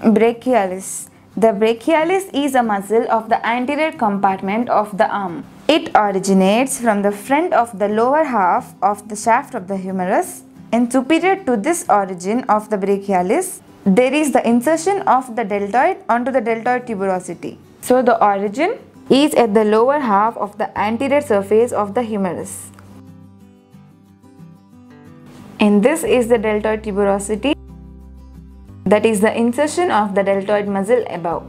Brachialis. The brachialis is a muscle of the anterior compartment of the arm. It originates from the front of the lower half of the shaft of the humerus, and superior to this origin of the brachialis, there is the insertion of the deltoid onto the deltoid tuberosity. So the origin is at the lower half of the anterior surface of the humerus. And this is the deltoid tuberosity. That is the insertion of the deltoid muscle above.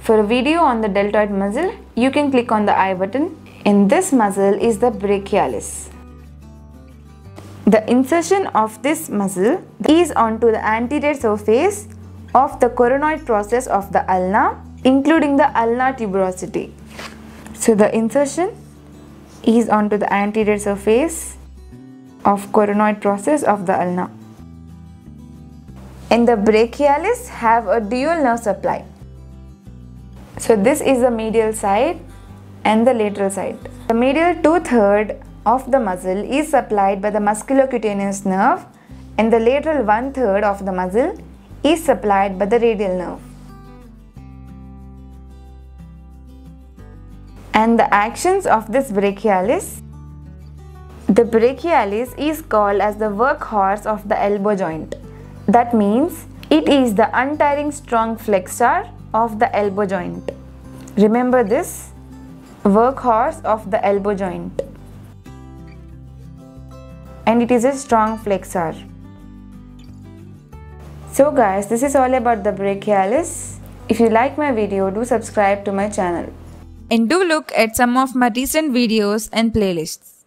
For a video on the deltoid muscle, you can click on the I button. And this muscle is the brachialis. The insertion of this muscle is onto the anterior surface of the coronoid process of the ulna, including the ulnar tuberosity. So the insertion is onto the anterior surface of coronoid process of the ulna. And the brachialis have a dual nerve supply. So this is the medial side and the lateral side. The medial two-thirds of the muscle is supplied by the musculocutaneous nerve, and the lateral one-third of the muscle is supplied by the radial nerve. And the actions of this brachialis. The brachialis is called as the workhorse of the elbow joint. That means it is the untiring strong flexor of the elbow joint. Remember this, workhorse of the elbow joint. And it is a strong flexor. So guys, this is all about the brachialis. If you like my video, do subscribe to my channel. And do look at some of my recent videos and playlists.